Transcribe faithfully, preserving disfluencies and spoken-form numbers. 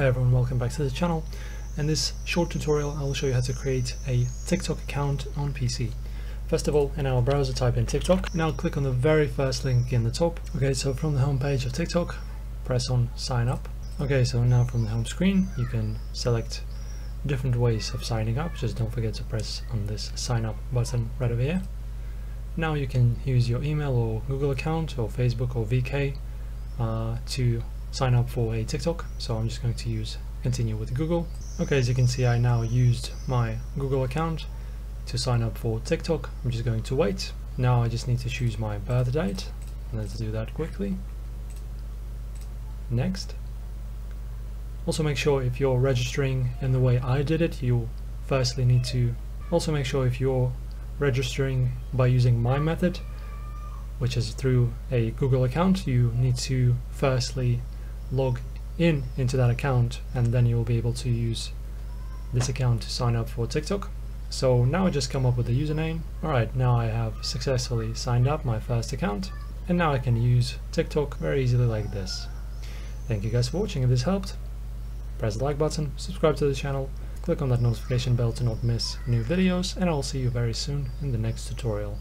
Hey everyone, welcome back to the channel. In this short tutorial I will show you how to create a TikTok account on P C. First of all, in our browser type in TikTok. Now click on the very first link in the top. Okay, so from the home page of TikTok, press on sign up. Okay, so now from the home screen you can select different ways of signing up. Just don't forget to press on this sign up button right over here. Now you can use your email or Google account or Facebook or V K uh, to sign up for a TikTok. So I'm just going to use continue with Google. Okay, as you can see, I now used my Google account to sign up for TikTok. I'm just going to wait. Now I just need to choose my birth date. Let's do that quickly. Next. Also make sure if you're registering in the way I did it, you firstly need to also make sure if you're registering by using my method, which is through a Google account, you need to firstly log in into that account, and then you'll be able to use this account to sign up for TikTok. So now I just come up with a username. All right, now I have successfully signed up my first account, and now I can use TikTok very easily like this. Thank you guys for watching. If this helped, press the like button, subscribe to the channel, click on that notification bell to not miss new videos, and I'll see you very soon in the next tutorial.